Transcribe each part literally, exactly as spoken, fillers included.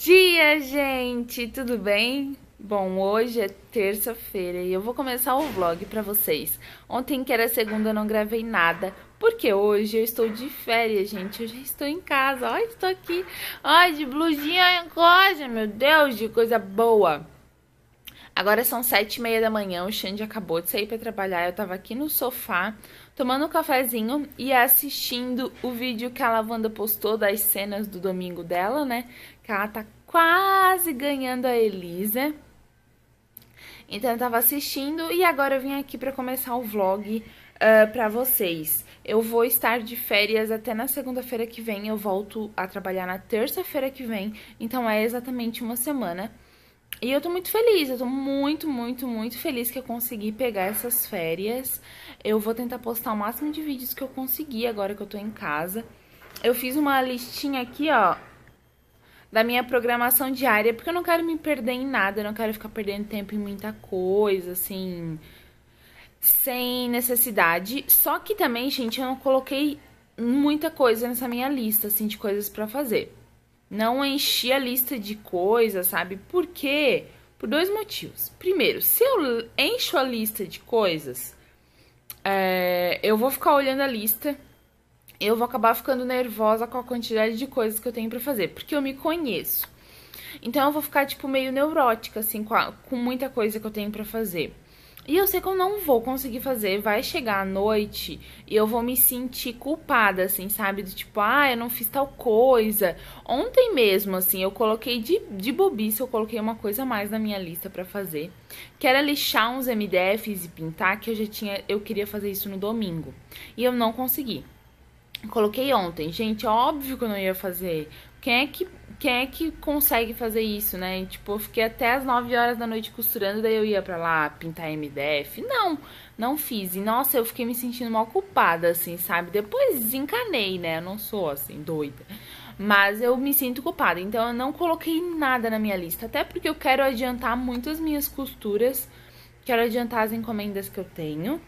Dia, gente! Tudo bem? Bom, hoje é terça-feira e eu vou começar o vlog pra vocês. Ontem, que era segunda, eu não gravei nada, porque hoje eu estou de férias, gente. Eu já estou em casa, ó, estou aqui, ó, de blusinha rosa, meu Deus, de coisa boa. Agora são sete e meia da manhã, o Xande acabou de sair pra trabalhar, eu tava aqui no sofá, tomando um cafezinho e assistindo o vídeo que a Lavanda postou das cenas do domingo dela, né? Que ela tá quase ganhando a Elisa. Então eu tava assistindo e agora eu vim aqui pra começar o vlog uh, pra vocês. Eu vou estar de férias até na segunda-feira que vem, eu volto a trabalhar na terça-feira que vem, então é exatamente uma semana. E eu tô muito feliz, eu tô muito, muito, muito feliz que eu consegui pegar essas férias. Eu vou tentar postar o máximo de vídeos que eu conseguir agora que eu tô em casa. Eu fiz uma listinha aqui, ó, da minha programação diária, porque eu não quero me perder em nada, eu não quero ficar perdendo tempo em muita coisa, assim, sem necessidade. Só que também, gente, eu não coloquei muita coisa nessa minha lista, assim, de coisas pra fazer. Não enchi a lista de coisas, sabe? Por quê? Por dois motivos. Primeiro, se eu encho a lista de coisas, é, eu vou ficar olhando a lista, eu vou acabar ficando nervosa com a quantidade de coisas que eu tenho pra fazer, porque eu me conheço. Então eu vou ficar, tipo, meio neurótica, assim, com, a, com muita coisa que eu tenho pra fazer. E eu sei que eu não vou conseguir fazer, vai chegar à noite e eu vou me sentir culpada, assim, sabe? Do tipo, ah, eu não fiz tal coisa. Ontem mesmo, assim, eu coloquei de, de bobice, eu coloquei uma coisa a mais na minha lista pra fazer, que era lixar uns M D Fs e pintar, que eu já tinha, eu queria fazer isso no domingo. E eu não consegui. Coloquei ontem, gente, óbvio que eu não ia fazer. Quem é que... Quem é que consegue fazer isso, né? Tipo, eu fiquei até as nove horas da noite costurando, daí eu ia pra lá pintar M D F. Não, não fiz. E, nossa, eu fiquei me sentindo mal culpada, assim, sabe? Depois desencanei, né? Eu não sou, assim, doida. Mas eu me sinto culpada. Então, eu não coloquei nada na minha lista. Até porque eu quero adiantar muito as minhas costuras. Quero adiantar as encomendas que eu tenho.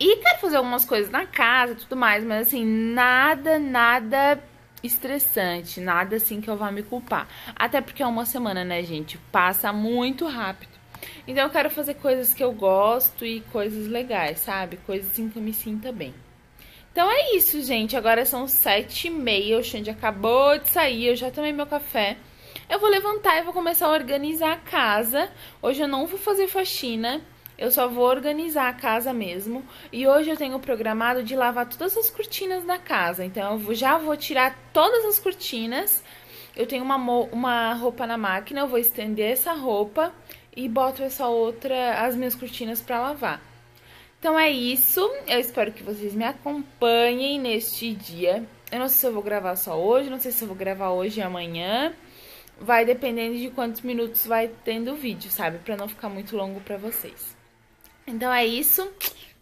E quero fazer algumas coisas na casa e tudo mais. Mas, assim, nada, nada... estressante, nada assim que eu vá me culpar. Até porque é uma semana, né, gente? Passa muito rápido. Então eu quero fazer coisas que eu gosto e coisas legais, sabe? Coisas assim que eu me sinta bem. Então é isso, gente. Agora são sete e meia, o Xande acabou de sair, eu já tomei meu café. Eu vou levantar e vou começar a organizar a casa. Hoje eu não vou fazer faxina. Eu só vou organizar a casa mesmo. E hoje eu tenho programado de lavar todas as cortinas da casa. Então eu já vou tirar todas as cortinas. Eu tenho uma, uma roupa na máquina, eu vou estender essa roupa e boto essa outra, as minhas cortinas pra lavar. Então é isso. Eu espero que vocês me acompanhem neste dia. Eu não sei se eu vou gravar só hoje, não sei se eu vou gravar hoje e amanhã. Vai dependendo de quantos minutos vai tendo o vídeo, sabe? Pra não ficar muito longo pra vocês. Então é isso,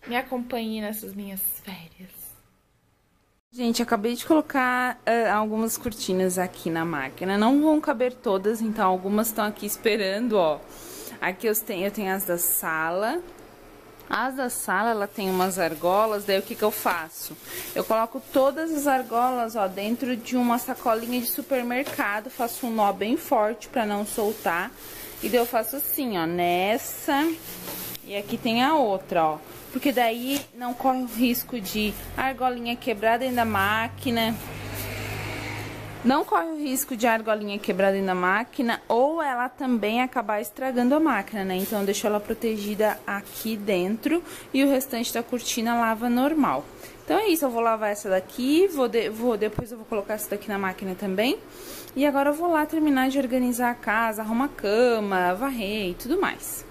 me acompanhe nessas minhas férias. Gente, acabei de colocar uh, algumas cortinas aqui na máquina, não vão caber todas, então algumas estão aqui esperando, ó. Aqui eu tenho, eu tenho as da sala, as da sala ela tem umas argolas, daí o que que eu faço? Eu coloco todas as argolas, ó, dentro de uma sacolinha de supermercado, faço um nó bem forte pra não soltar, e daí eu faço assim, ó, nessa... E aqui tem a outra, ó, porque daí não corre o risco de argolinha quebrar dentro da máquina, não corre o risco de argolinha quebrar dentro da máquina ou ela também acabar estragando a máquina, né? Então eu deixo ela protegida aqui dentro e o restante da cortina lava normal. Então é isso, eu vou lavar essa daqui, vou de, vou, depois eu vou colocar essa daqui na máquina também. E agora eu vou lá terminar de organizar a casa, arrumar a cama, varrer e tudo mais.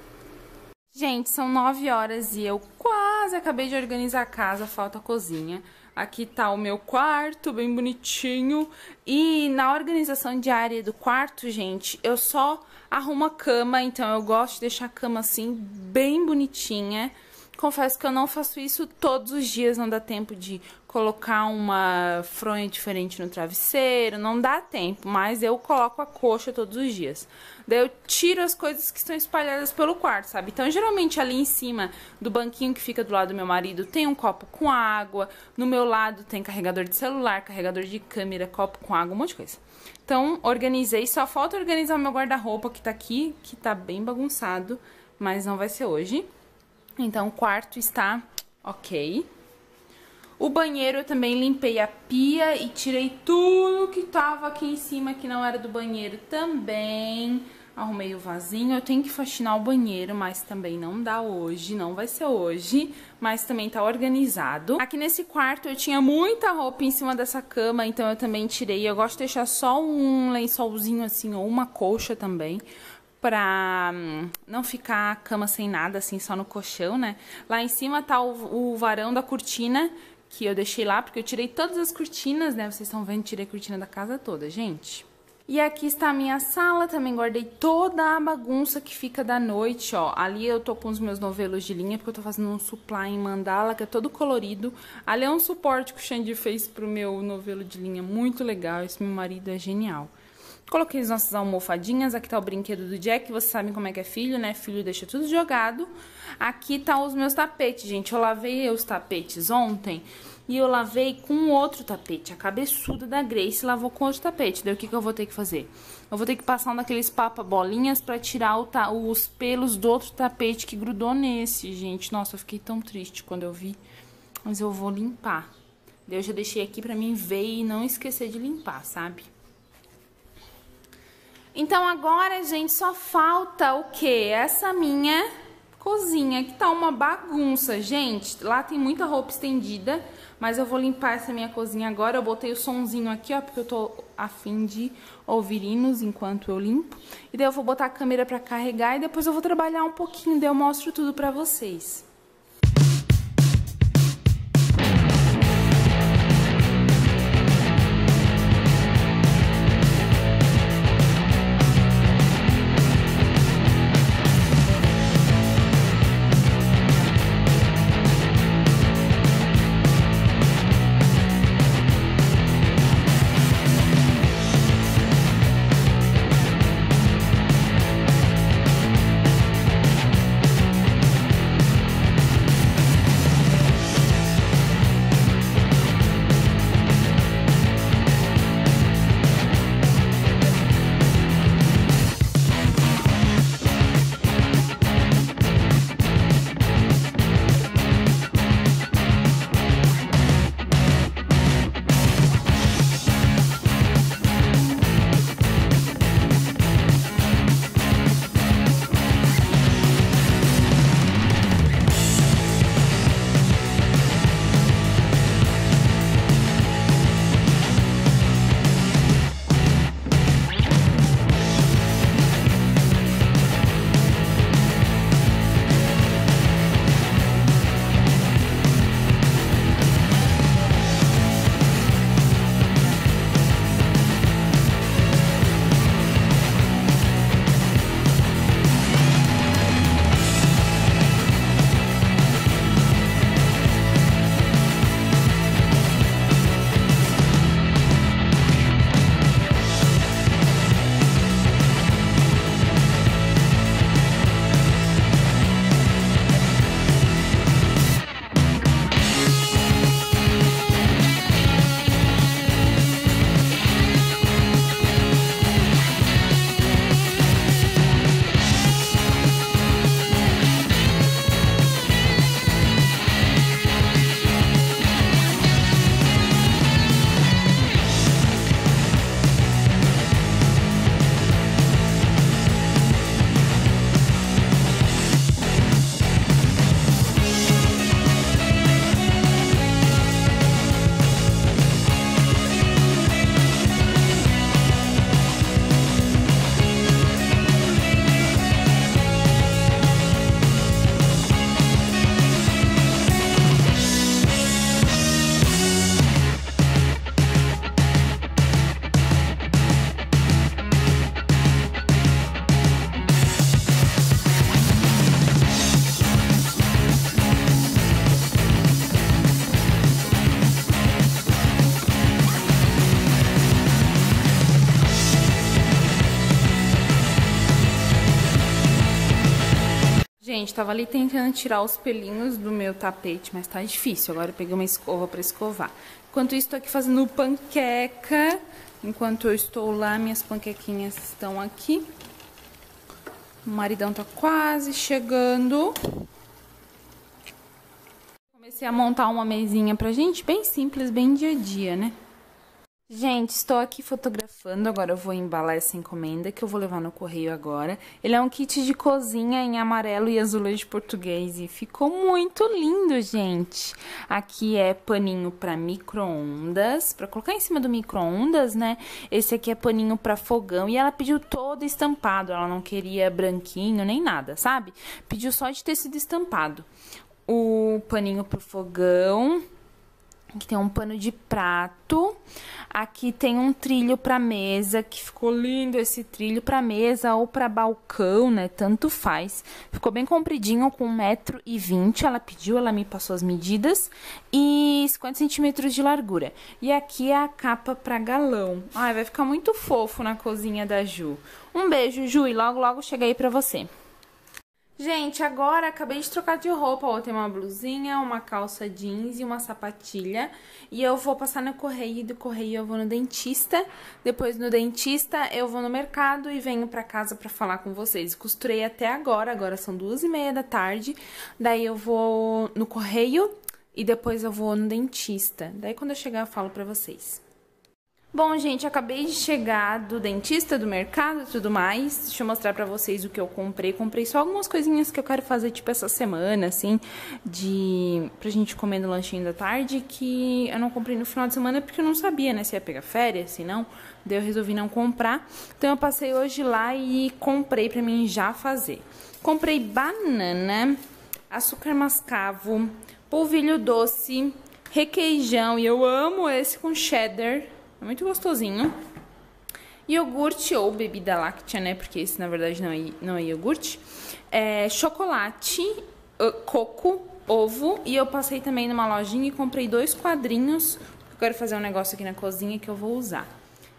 Gente, são nove horas e eu quase acabei de organizar a casa, falta a cozinha. Aqui tá o meu quarto, bem bonitinho. E na organização diária do quarto, gente, eu só arrumo a cama, então eu gosto de deixar a cama assim, bem bonitinha. Confesso que eu não faço isso todos os dias, não dá tempo de colocar uma fronha diferente no travesseiro, não dá tempo, mas eu coloco a coxa todos os dias. Daí eu tiro as coisas que estão espalhadas pelo quarto, sabe? Então, geralmente, ali em cima do banquinho que fica do lado do meu marido, tem um copo com água, no meu lado tem carregador de celular, carregador de câmera, copo com água, um monte de coisa. Então, organizei, só falta organizar meu guarda-roupa que tá aqui, que tá bem bagunçado, mas não vai ser hoje. Então, o quarto está ok. O banheiro eu também limpei a pia e tirei tudo que tava aqui em cima, que não era do banheiro também. Arrumei o vasinho. Eu tenho que faxinar o banheiro, mas também não dá hoje, não vai ser hoje. Mas também tá organizado. Aqui nesse quarto eu tinha muita roupa em cima dessa cama, então eu também tirei. Eu gosto de deixar só um lençolzinho assim, ou uma colcha também, pra não ficar a cama sem nada, assim, só no colchão, né? Lá em cima tá o, o varão da cortina, que eu deixei lá, porque eu tirei todas as cortinas, né? Vocês estão vendo, tirei a cortina da casa toda, gente. E aqui está a minha sala, também guardei toda a bagunça que fica da noite, ó. Ali eu tô com os meus novelos de linha, porque eu tô fazendo um supply em mandala, que é todo colorido. Ali é um suporte que o Xande fez pro meu novelo de linha, muito legal. Esse meu marido é genial. Coloquei as nossas almofadinhas, aqui tá o brinquedo do Jack, vocês sabem como é que é filho, né? Filho deixa tudo jogado. Aqui tá os meus tapetes, gente. Eu lavei os tapetes ontem e eu lavei com outro tapete. A cabeçuda da Grace lavou com outro tapete. Daí o que que eu vou ter que fazer? Eu vou ter que passar um daqueles papa-bolinhas pra tirar o ta os pelos do outro tapete que grudou nesse, gente. Nossa, eu fiquei tão triste quando eu vi, mas eu vou limpar. Daí eu já deixei aqui pra mim ver e não esquecer de limpar, sabe? Então agora, gente, só falta o quê? Essa minha cozinha, que tá uma bagunça, gente. Lá tem muita roupa estendida, mas eu vou limpar essa minha cozinha agora. Eu botei o sonzinho aqui, ó, porque eu tô a fim de ouvir hinos enquanto eu limpo. E daí eu vou botar a câmera pra carregar e depois eu vou trabalhar um pouquinho, daí eu mostro tudo pra vocês. Gente, tava ali tentando tirar os pelinhos do meu tapete, mas tá difícil. Agora eu peguei uma escova pra escovar. Enquanto isso, tô aqui fazendo panqueca. Enquanto eu estou lá, minhas panquequinhas estão aqui. O maridão tá quase chegando. Comecei a montar uma mesinha pra gente, bem simples, bem dia a dia, né? Gente, estou aqui fotografando, agora eu vou embalar essa encomenda que eu vou levar no correio agora. Ele é um kit de cozinha em amarelo e azulejo português e ficou muito lindo, gente. Aqui é paninho para micro-ondas, para colocar em cima do micro-ondas, né? Esse aqui é paninho para fogão e ela pediu todo estampado, ela não queria branquinho nem nada, sabe? Pediu só de tecido estampado. O paninho pro fogão... Aqui tem um pano de prato, aqui tem um trilho pra mesa, que ficou lindo esse trilho pra mesa ou pra balcão, né, tanto faz. Ficou bem compridinho, com um metro e vinte, ela pediu, ela me passou as medidas, e cinquenta centímetros de largura. E aqui é a capa pra galão. Ai, vai ficar muito fofo na cozinha da Ju. Um beijo, Ju, e logo, logo chega aí pra você. Gente, agora acabei de trocar de roupa, ó, tem uma blusinha, uma calça jeans e uma sapatilha, e eu vou passar no correio, e do correio eu vou no dentista, depois no dentista eu vou no mercado e venho pra casa pra falar com vocês. Costurei até agora, agora são duas e meia da tarde, daí eu vou no correio e depois eu vou no dentista, daí quando eu chegar eu falo pra vocês. Bom, gente, acabei de chegar do dentista, do mercado e tudo mais. Deixa eu mostrar pra vocês o que eu comprei. Comprei só algumas coisinhas que eu quero fazer, tipo, essa semana, assim, de... pra gente comer no lanchinho da tarde, que eu não comprei no final de semana porque eu não sabia, né, se ia pegar férias, se não. Daí eu resolvi não comprar. Então eu passei hoje lá e comprei pra mim já fazer. Comprei banana, açúcar mascavo, polvilho doce, requeijão, e eu amo esse com cheddar. É muito gostosinho. Iogurte ou bebida láctea, né? Porque esse, na verdade, não é, não é iogurte. É, chocolate, coco, ovo. E eu passei também numa lojinha e comprei dois quadrinhos. Eu quero fazer um negócio aqui na cozinha que eu vou usar.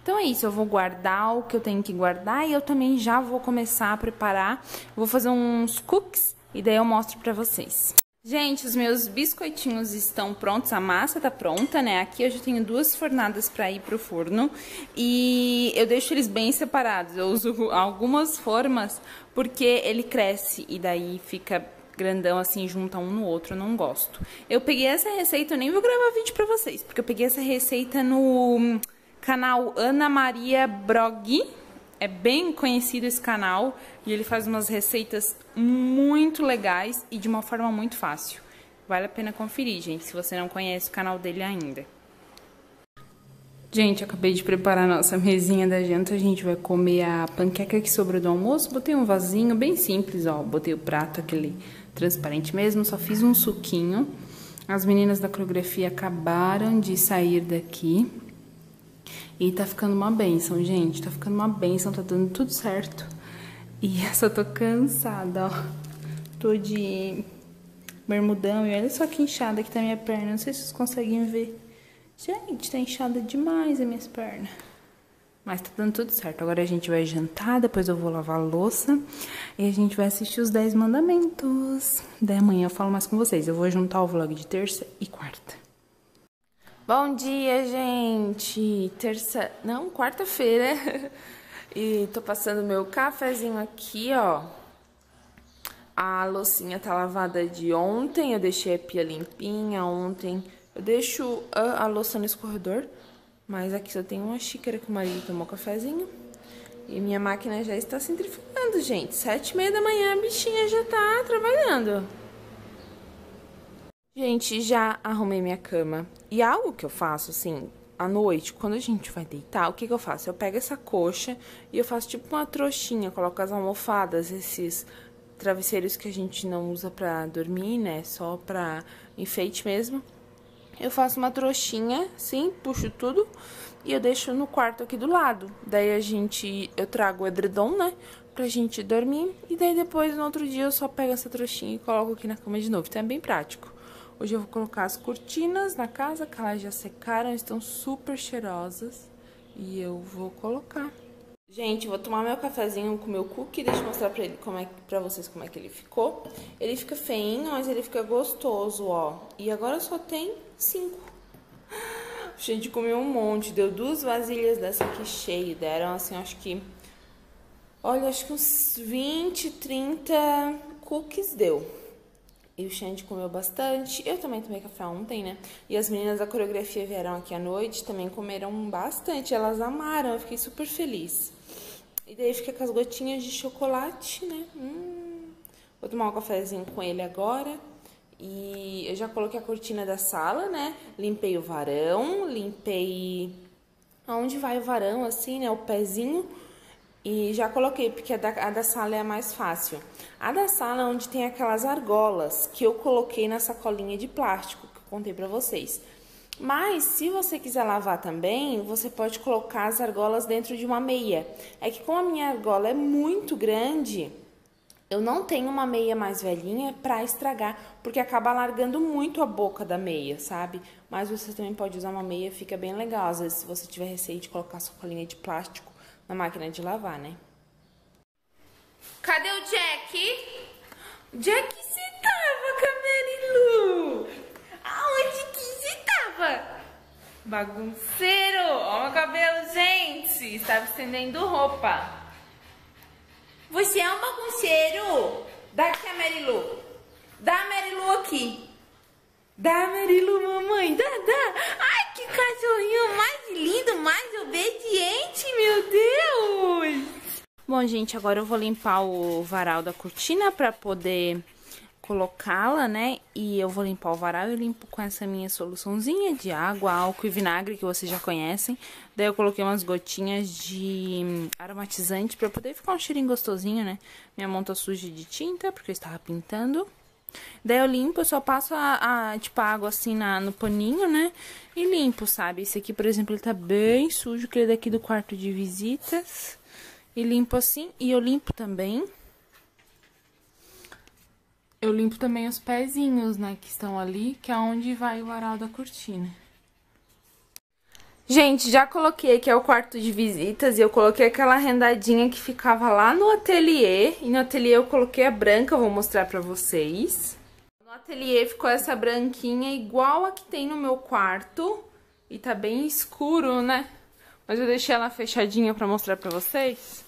Então é isso, eu vou guardar o que eu tenho que guardar. E eu também já vou começar a preparar. Vou fazer uns cookies e daí eu mostro pra vocês. Gente, os meus biscoitinhos estão prontos, a massa tá pronta, né? Aqui eu já tenho duas fornadas pra ir pro forno e eu deixo eles bem separados. Eu uso algumas formas porque ele cresce e daí fica grandão assim, junta um no outro, eu não gosto. Eu peguei essa receita, eu nem vou gravar vídeo pra vocês, porque eu peguei essa receita no canal Ana Maria Broggi. É bem conhecido esse canal e ele faz umas receitas muito legais e de uma forma muito fácil. Vale a pena conferir, gente, se você não conhece o canal dele ainda. Gente, acabei de preparar a nossa mesinha da janta. A gente vai comer a panqueca que sobrou do almoço. Botei um vasinho bem simples, ó. Botei o prato, aquele transparente mesmo. Só fiz um suquinho. As meninas da coreografia acabaram de sair daqui. E tá ficando uma benção, gente. Tá ficando uma benção, tá dando tudo certo. E eu só tô cansada, ó. Tô de bermudão e olha só que inchada que tá a minha perna. Não sei se vocês conseguem ver. Gente, tá inchada demais as minhas pernas. Mas tá dando tudo certo. Agora a gente vai jantar, depois eu vou lavar a louça. E a gente vai assistir os dez mandamentos. Daí amanhã eu falo mais com vocês. Eu vou juntar o vlog de terça e quarta. Bom dia, gente! Terça... Não, quarta-feira. E tô passando meu cafezinho aqui, ó. A loucinha tá lavada de ontem. Eu deixei a pia limpinha ontem. Eu deixo a, a louça no escorredor. Mas aqui só tem uma xícara que o marido tomou cafezinho. E minha máquina já está centrifugando, gente. Sete e meia da manhã a bichinha já tá trabalhando. Gente, já arrumei minha cama. E algo que eu faço, assim, à noite, quando a gente vai deitar, o que que eu faço? Eu pego essa coxa e eu faço tipo uma trouxinha, coloco as almofadas, esses travesseiros que a gente não usa pra dormir, né? Só pra enfeite mesmo. Eu faço uma trouxinha, assim, puxo tudo e eu deixo no quarto aqui do lado. Daí a gente... eu trago o edredom, né? Pra gente dormir. E daí depois, no outro dia, eu só pego essa trouxinha e coloco aqui na cama de novo. Então é bem prático. Hoje eu vou colocar as cortinas na casa, que elas já secaram, estão super cheirosas, e eu vou colocar. Gente, vou tomar meu cafezinho com meu cookie. Deixa eu mostrar pra, ele como é, pra vocês como é que ele ficou. Ele fica feinho, mas ele fica gostoso, ó. E agora só tem cinco. A gente comeu um monte. Deu duas vasilhas dessa aqui cheia. Deram, assim, acho que... Olha, acho que uns vinte, trinta cookies deu. E o Xande comeu bastante. Eu também tomei café ontem, né? E as meninas da coreografia vieram aqui à noite, também comeram bastante. Elas amaram, eu fiquei super feliz. E daí fica com as gotinhas de chocolate, né? Hum. Vou tomar um cafezinho com ele agora. E eu já coloquei a cortina da sala, né? Limpei o varão, limpei... Aonde vai o varão, assim, né? O pezinho... E já coloquei, porque a da, a da sala é a mais fácil. A da sala é onde tem aquelas argolas que eu coloquei na sacolinha de plástico, que eu contei pra vocês. Mas, se você quiser lavar também, você pode colocar as argolas dentro de uma meia. É que como a minha argola é muito grande, eu não tenho uma meia mais velhinha pra estragar, porque acaba largando muito a boca da meia, sabe? Mas você também pode usar uma meia, fica bem legal. Às vezes, se você tiver receio de colocar a sacolinha de plástico na máquina de lavar, né? Cadê o Jack? Jack, você tava, Camerilu? Aonde que você tava? Bagunceiro! Ó meu cabelo, gente! Estava estendendo roupa. Você é um bagunceiro! Dá aqui a Marilu. Dá a Marilu aqui. Dá a Marilu, mamãe. Dá, dá. Ai, que cachorrinho mais lindo, mais obediente, meu Deus! Bom, gente, agora eu vou limpar o varal da cortina pra poder colocá-la, né? E eu vou limpar o varal, eu limpo com essa minha soluçãozinha de água, álcool e vinagre, que vocês já conhecem. Daí eu coloquei umas gotinhas de aromatizante pra poder ficar um cheirinho gostosinho, né? Minha mão tá suja de tinta, porque eu estava pintando. Daí eu limpo, eu só passo a, a tipo, a água assim na, no paninho, né? E limpo, sabe? Esse aqui, por exemplo, ele tá bem sujo, que ele é daqui do quarto de visitas. E limpo assim, e eu limpo também. Eu limpo também os pezinhos, né, que estão ali, que é onde vai o varal da cortina. Gente, já coloquei aqui é o quarto de visitas e eu coloquei aquela rendadinha que ficava lá no ateliê. E no ateliê eu coloquei a branca, eu vou mostrar pra vocês. No ateliê ficou essa branquinha igual a que tem no meu quarto. E tá bem escuro, né? Mas eu deixei ela fechadinha pra mostrar pra vocês.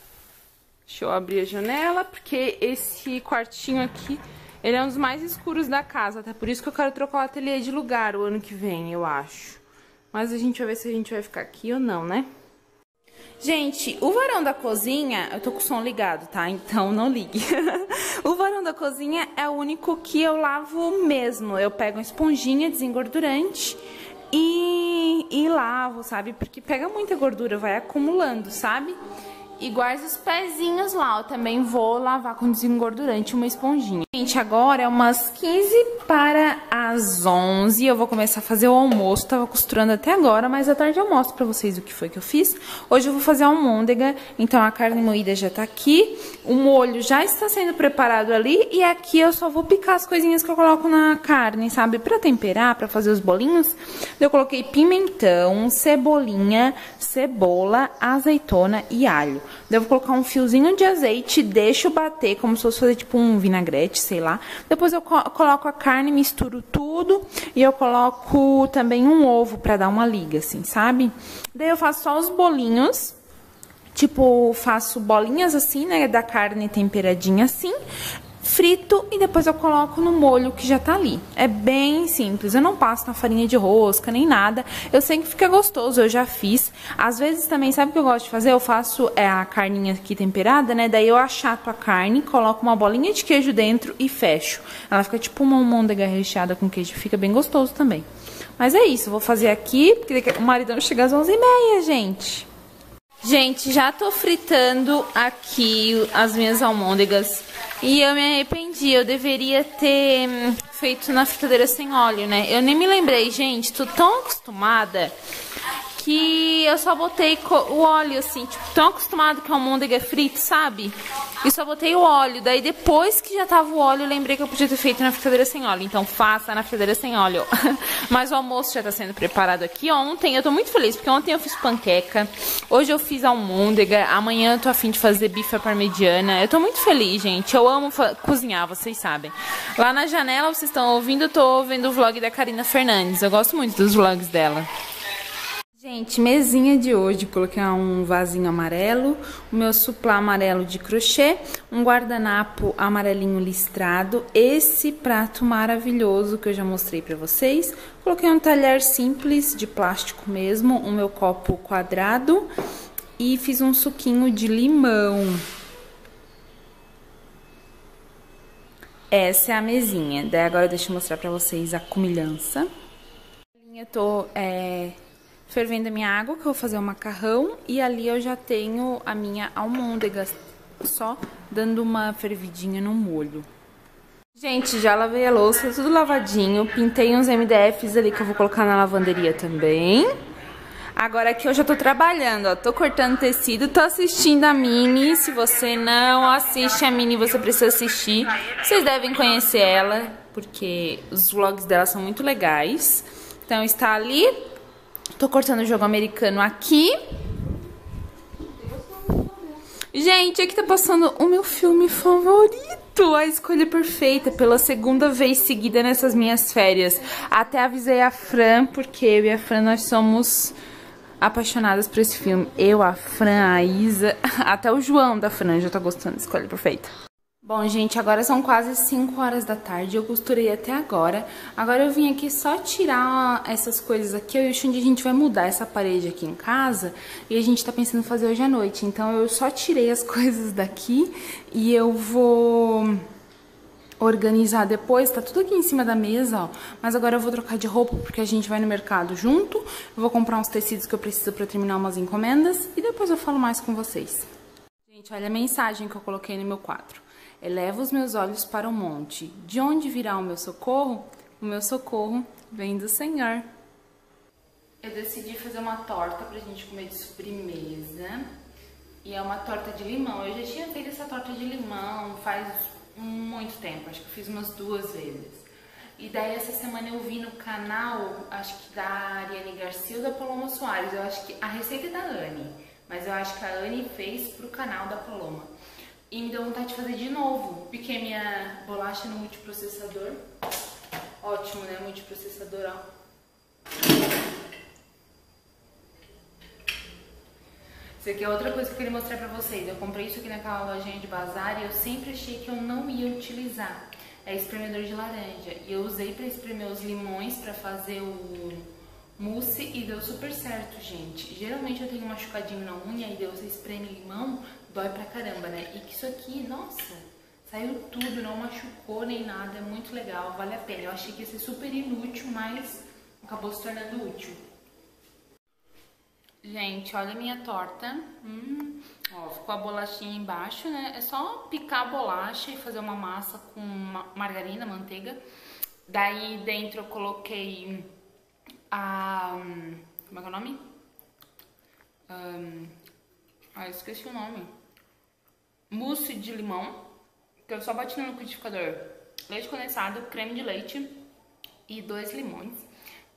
Deixa eu abrir a janela, porque esse quartinho aqui, ele é um dos mais escuros da casa. Até por isso que eu quero trocar o ateliê de lugar o ano que vem, eu acho. Mas a gente vai ver se a gente vai ficar aqui ou não, né? Gente, o varão da cozinha... Eu tô com o som ligado, tá? Então não ligue. O varão da cozinha é o único que eu lavo mesmo. Eu pego uma esponjinha desengordurante e, e lavo, sabe? Porque pega muita gordura, vai acumulando, sabe? Iguais os pezinhos lá, eu também vou lavar com desengordurante uma esponjinha. Gente, agora é umas quinze para as onze, eu vou começar a fazer o almoço, tava costurando até agora, mas à tarde eu mostro pra vocês o que foi que eu fiz. Hoje eu vou fazer almôndega, então a carne moída já tá aqui, o molho já está sendo preparado ali, e aqui eu só vou picar as coisinhas que eu coloco na carne, sabe? Pra temperar, pra fazer os bolinhos, eu coloquei pimentão, cebolinha, cebola, azeitona e alho. Daí eu vou colocar um fiozinho de azeite, deixo bater como se fosse fazer tipo um vinagrete, sei lá. Depois eu co coloco a carne, misturo tudo e eu coloco também um ovo pra dar uma liga, assim, sabe? Daí eu faço só os bolinhos, tipo, faço bolinhas assim, né, da carne temperadinha assim, frito e depois eu coloco no molho que já tá ali. É bem simples, eu não passo na farinha de rosca nem nada, eu sei que fica gostoso, eu já fiz. Às vezes também, sabe o que eu gosto de fazer? Eu faço é, a carninha aqui temperada, né, daí eu achato a carne, coloco uma bolinha de queijo dentro e fecho. Ela fica tipo uma almôndega recheada com queijo, fica bem gostoso também. Mas é isso, eu vou fazer aqui, porque o maridão chega às onze e meia, gente. Gente, já tô fritando aqui as minhas almôndegas e eu me arrependi, eu deveria ter feito na fritadeira sem óleo, né? Eu nem me lembrei, gente, tô tão acostumada que eu só botei o óleo, assim, tipo, tão acostumado que a almôndega é frita, sabe? E só botei o óleo. Daí depois que já tava o óleo, eu lembrei que eu podia ter feito na frigideira sem óleo. Então faça na frigideira sem óleo. Mas o almoço já tá sendo preparado aqui. Ontem eu tô muito feliz, porque ontem eu fiz panqueca. Hoje eu fiz almôndega. Amanhã eu tô afim de fazer bife à parmegiana. Eu tô muito feliz, gente. Eu amo cozinhar, vocês sabem. Lá na janela, vocês estão ouvindo, eu tô vendo o vlog da Karina Fernandes. Eu gosto muito dos vlogs dela. Gente, mesinha de hoje, coloquei um vasinho amarelo, o meu suplá amarelo de crochê, um guardanapo amarelinho listrado, esse prato maravilhoso que eu já mostrei pra vocês, coloquei um talher simples de plástico mesmo, o meu copo quadrado e fiz um suquinho de limão. Essa é a mesinha, daí agora deixa eu mostrar pra vocês a comilança. Eu tô... É... fervendo a minha água, que eu vou fazer o macarrão, e ali eu já tenho a minha almôndega, só dando uma fervidinha no molho. Gente, já lavei a louça, tudo lavadinho, pintei uns M D Fs ali que eu vou colocar na lavanderia também. Agora aqui eu já tô trabalhando, ó, tô cortando tecido, tô assistindo a Mini, se você não assiste a Mini, você precisa assistir. Vocês devem conhecer ela, porque os vlogs dela são muito legais. Então está ali... Tô cortando o jogo americano aqui. Gente, aqui tá passando o meu filme favorito, A Escolha Perfeita, pela segunda vez seguida nessas minhas férias. Até avisei a Fran, porque eu e a Fran, nós somos apaixonadas por esse filme. Eu, a Fran, a Isa, até o João da Fran já tá gostando da Escolha Perfeita. Bom, gente, agora são quase cinco horas da tarde, eu costurei até agora. Agora eu vim aqui só tirar essas coisas aqui, eu e o Xundi, a gente vai mudar essa parede aqui em casa, e a gente tá pensando em fazer hoje à noite, então eu só tirei as coisas daqui, e eu vou organizar depois, tá tudo aqui em cima da mesa, ó, mas agora eu vou trocar de roupa, porque a gente vai no mercado junto, eu vou comprar uns tecidos que eu preciso pra terminar umas encomendas, e depois eu falo mais com vocês. Gente, olha a mensagem que eu coloquei no meu quadro. Eleva os meus olhos para o monte. De onde virá o meu socorro? O meu socorro vem do Senhor. Eu decidi fazer uma torta pra gente comer de sobremesa. E é uma torta de limão. Eu já tinha feito essa torta de limão faz muito tempo. Acho que eu fiz umas duas vezes. E daí essa semana eu vi no canal, acho que da Ariane Garcia ou da Paloma Soares. Eu acho que a receita é da Anne. Mas eu acho que a Anne fez pro canal da Paloma. E me deu vontade de fazer de novo. Piquei minha bolacha no multiprocessador. Ótimo, né? Multiprocessador, ó. Isso aqui é outra coisa que eu queria mostrar pra vocês. Eu comprei isso aqui naquela lojinha de bazar e eu sempre achei que eu não ia utilizar. É espremedor de laranja. E eu usei pra espremer os limões pra fazer o mousse e deu super certo, gente. Geralmente eu tenho um machucadinho na unha e daí você espreme limão... Dói pra caramba, né? E que isso aqui, nossa, saiu tudo, não machucou nem nada, é muito legal, vale a pena. Eu achei que ia ser super inútil, mas acabou se tornando útil. Gente, olha a minha torta. Hum, ó, ficou a bolachinha embaixo, né? É só picar a bolacha e fazer uma massa com margarina, manteiga. Daí dentro eu coloquei a... como é que é o nome? Um, ah, esqueci o nome. Mousse de limão, que eu só bati no liquidificador, leite condensado, creme de leite e dois limões.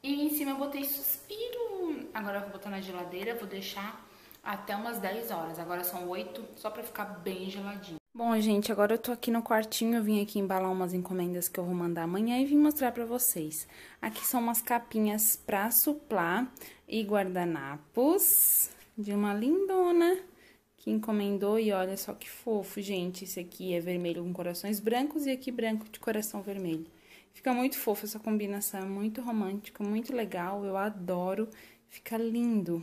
E em cima eu botei suspiro. Agora eu vou botar na geladeira, vou deixar até umas dez horas. Agora são oito, só pra ficar bem geladinho. Bom, gente, agora eu tô aqui no quartinho, eu vim aqui embalar umas encomendas que eu vou mandar amanhã e vim mostrar pra vocês. Aqui são umas capinhas pra suplar e guardanapos de uma lindona que encomendou e olha só que fofo, gente. Esse aqui é vermelho com corações brancos e aqui branco de coração vermelho. Fica muito fofo essa combinação, é muito romântico, muito legal, eu adoro, fica lindo.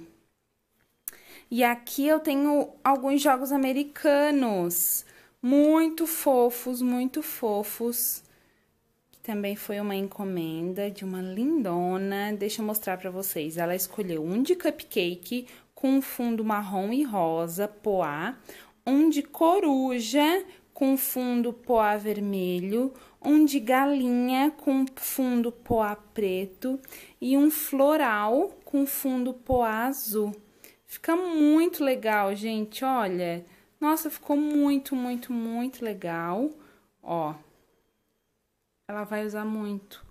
E aqui eu tenho alguns jogos americanos, muito fofos, muito fofos. Também foi uma encomenda de uma lindona, deixa eu mostrar pra vocês. Ela escolheu um de cupcake com fundo marrom e rosa, poá, um de coruja com fundo poá vermelho, um de galinha com fundo poá preto e um floral com fundo poá azul. Fica muito legal, gente, olha. Nossa, ficou muito, muito, muito legal, ó. Ela vai usar muito.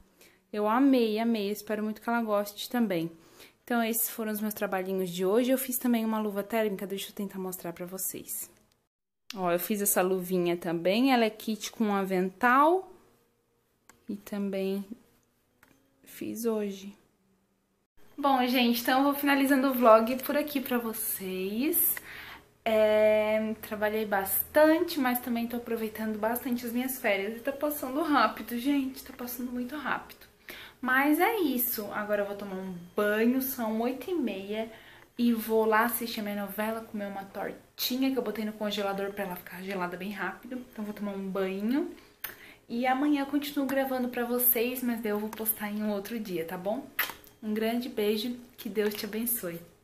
Eu amei, amei, espero muito que ela goste também. Então, esses foram os meus trabalhinhos de hoje. Eu fiz também uma luva térmica, deixa eu tentar mostrar pra vocês. Ó, eu fiz essa luvinha também, ela é kit com um avental. E também fiz hoje. Bom, gente, então eu vou finalizando o vlog por aqui pra vocês. É, trabalhei bastante, mas também tô aproveitando bastante as minhas férias. E tá passando rápido, gente, tá passando muito rápido. Mas é isso, agora eu vou tomar um banho, são oito e meia e vou lá assistir a minha novela, comer uma tortinha que eu botei no congelador pra ela ficar gelada bem rápido. Então vou tomar um banho e amanhã eu continuo gravando pra vocês, mas daí eu vou postar em um outro dia, tá bom? Um grande beijo, que Deus te abençoe.